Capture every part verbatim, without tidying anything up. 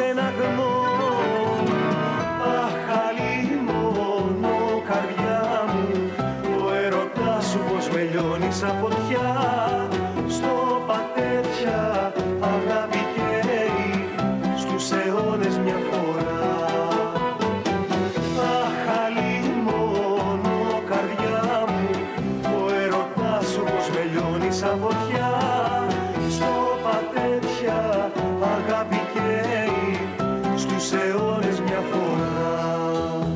σε ένα γμό. Αχ, αλλήμωνο, καρδιά μου, ο ερωτάς σου πως με λιώνει σαν φωτιά. Στο πατέτια αγάπη καίει, στους αιώνες μια φορά. Αχ, αλλήμωνο, καρδιά μου, ο ερωτάς σου πως με λιώνει σαν φωτιά. Στους αιώνες μια φορά.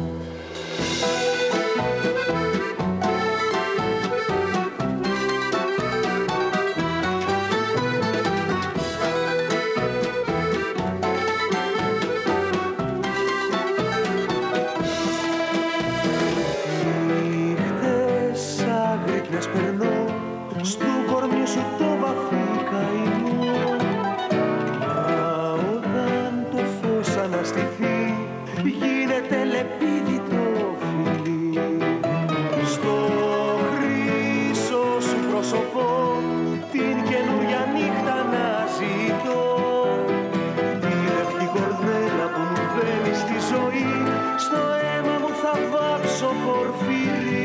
Νύχτες σαν γρυκνές περνώ, στου κορμιού σου το βαθύ καημό. Γίνεται λεπίδιτο φιλί. Στο χρυσό σου πρόσωπο την καινούρια νύχτα να ζητώ. Τη λευκή κορδέλα που μου φέρνει στη ζωή, στο αίμα μου θα βάψω πορφυρί.